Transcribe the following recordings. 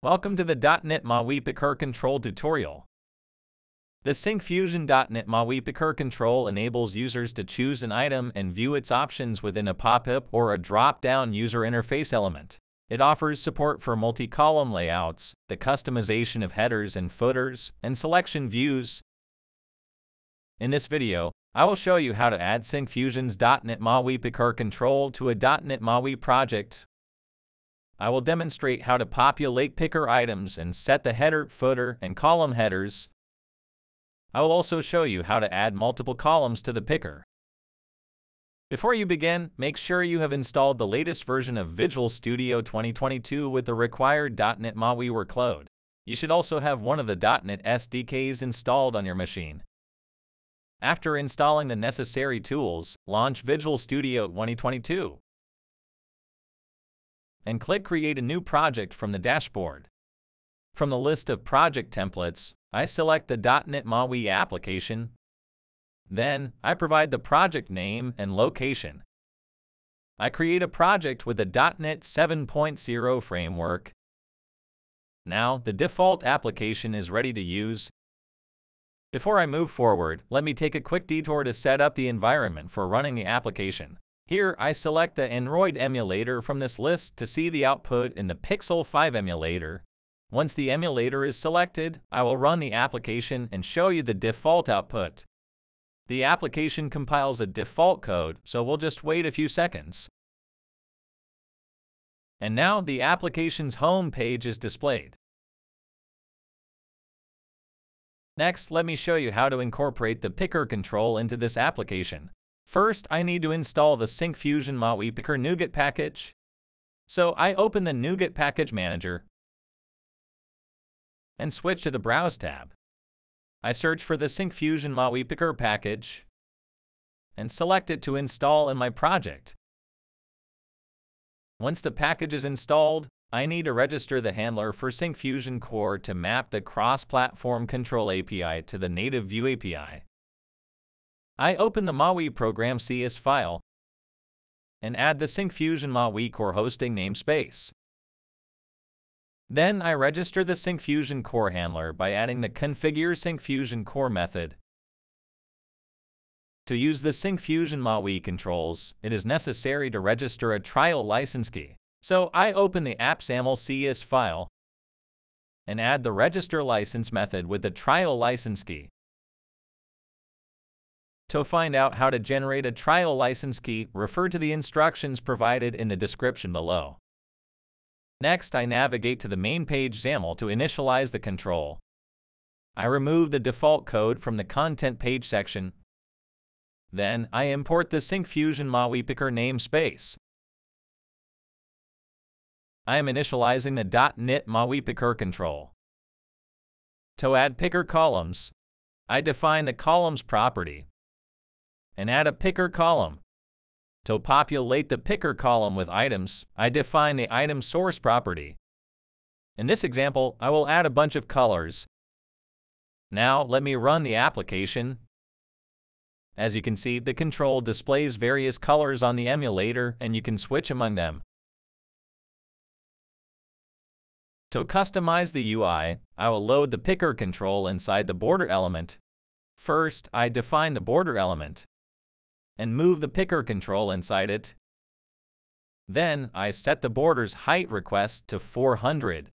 Welcome to the .NET MAUI Picker Control tutorial. The Syncfusion.NET MAUI Picker Control enables users to choose an item and view its options within a pop-up or a drop-down user interface element. It offers support for multi-column layouts, the customization of headers and footers, and selection views. In this video, I will show you how to add Syncfusion's.NET MAUI Picker Control to a .NET MAUI project. I will demonstrate how to populate picker items and set the header, footer, and column headers. I will also show you how to add multiple columns to the picker. Before you begin, make sure you have installed the latest version of Visual Studio 2022 with the required .NET MAUI workload. You should also have one of the .NET SDKs installed on your machine. After installing the necessary tools, launch Visual Studio 2022. And click Create a New Project from the dashboard. From the list of project templates, I select the .NET MAUI application. Then, I provide the project name and location. I create a project with the .NET 7.0 framework. Now, the default application is ready to use. Before I move forward, let me take a quick detour to set up the environment for running the application. Here, I select the Android emulator from this list to see the output in the Pixel 5 emulator. Once the emulator is selected, I will run the application and show you the default output. The application compiles a default code, so we'll just wait a few seconds. And now the application's home page is displayed. Next, let me show you how to incorporate the picker control into this application. First, I need to install the Syncfusion.MauiPicker NuGet package. So I open the NuGet package manager and switch to the Browse tab. I search for the Syncfusion.MauiPicker package and select it to install in my project. Once the package is installed, I need to register the handler for SyncfusionCore to map the cross-platform control API to the native view API. I open the MAUI program CS file and add the SyncfusionMauiCore hosting namespace. Then I register the SyncfusionCore handler by adding the ConfigureSyncfusionCore method. To use the Syncfusion.MAUI controls, it is necessary to register a trial license key. So I open the AppXaml CS file and add the RegisterLicense method with the trial license key. To find out how to generate a trial license key, refer to the instructions provided in the description below. Next, I navigate to the main page XAML to initialize the control. I remove the default code from the content page section. Then, I import the Syncfusion.MauiPicker namespace. I am initializing the .NET MAUI.Picker control. To add picker columns, I define the columns property and add a picker column. To populate the picker column with items, I define the ItemsSource property. In this example, I will add a bunch of colors. Now, let me run the application. As you can see, the control displays various colors on the emulator, and you can switch among them. To customize the UI, I will load the picker control inside the border element. First, I define the border element and move the picker control inside it. Then, I set the border's height request to 400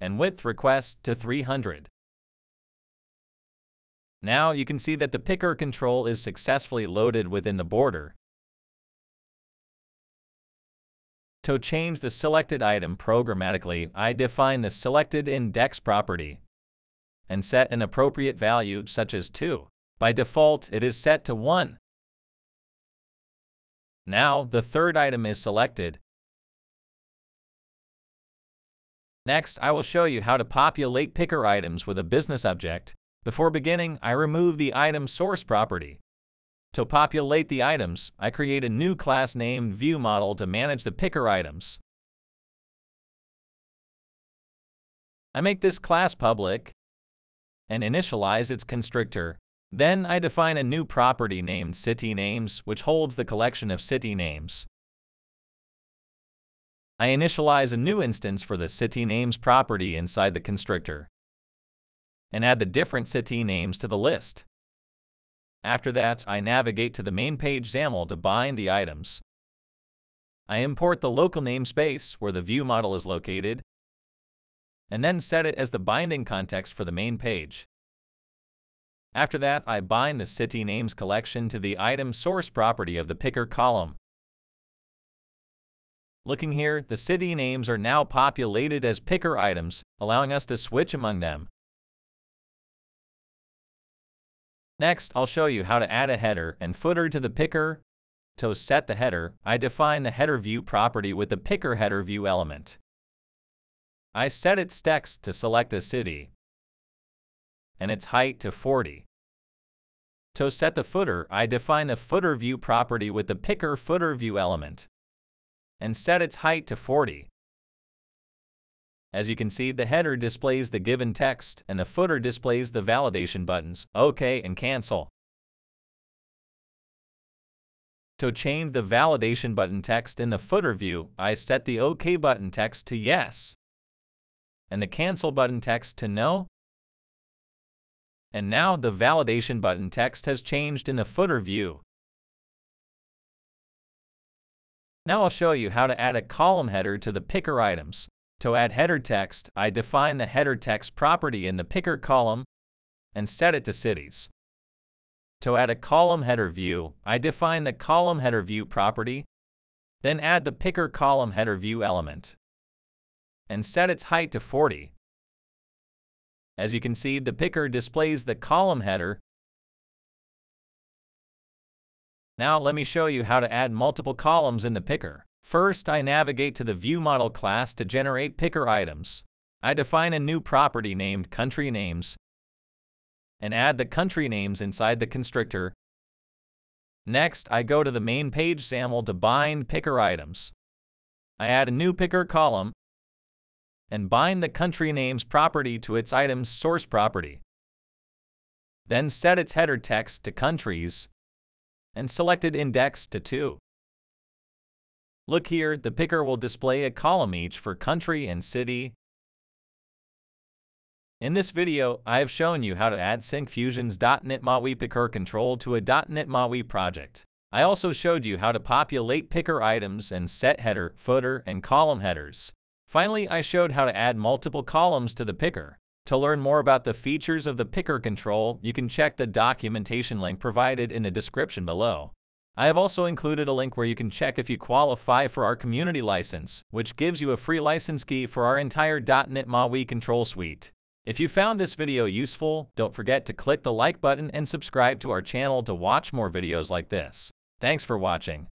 and width request to 300. Now, you can see that the picker control is successfully loaded within the border. To change the selected item programmatically, I define the selected index property and set an appropriate value such as 2. By default, it is set to 1. Now, the third item is selected. Next, I will show you how to populate picker items with a business object. Before beginning, I remove the item source property. To populate the items, I create a new class named ViewModel to manage the picker items. I make this class public and initialize its constructor. Then I define a new property named CityNames, which holds the collection of city names. I initialize a new instance for the cityNames property inside the constructor and add the different cityNames to the list. After that, I navigate to the main page XAML to bind the items. I import the local namespace where the view model is located and then set it as the binding context for the main page. After that, I bind the cityNames collection to the ItemsSource property of the picker column. Looking here, the city names are now populated as picker items, allowing us to switch among them. Next, I'll show you how to add a header and footer to the picker. To set the header, I define the headerView property with the PickerHeaderView element. I set its text to select a city and its height to 40. To set the footer, I define the footerView property with the PickerFooterView element and set its height to 40. As you can see, the header displays the given text and the footer displays the validation buttons, OK and Cancel. To change the validation button text in the footer view, I set the OK button text to Yes and the Cancel button text to No. And now the validation button text has changed in the footer view. Now I'll show you how to add a column header to the picker items. To add header text, I define the header text property in the picker column and set it to cities. To add a column header view, I define the column header view property, then add the picker column header view element and set its height to 40. As you can see, the picker displays the column header. Now let me show you how to add multiple columns in the picker. First, I navigate to the ViewModel class to generate picker items. I define a new property named Country Names and add the country names inside the constructor. Next, I go to the main page XAML to bind picker items. I add a new picker column and bind the country names property to its items source property. Then set its header text to countries and selected index to 2. Look here, the picker will display a column each for country and city. In this video, I have shown you how to add Syncfusion's .NET MAUI Picker control to a .NET MAUI project. I also showed you how to populate picker items and set header, footer, and column headers. Finally, I showed how to add multiple columns to the picker. To learn more about the features of the picker control, you can check the documentation link provided in the description below. I have also included a link where you can check if you qualify for our community license, which gives you a free license key for our entire .NET MAUI control suite. If you found this video useful, don't forget to click the like button and subscribe to our channel to watch more videos like this. Thanks for watching.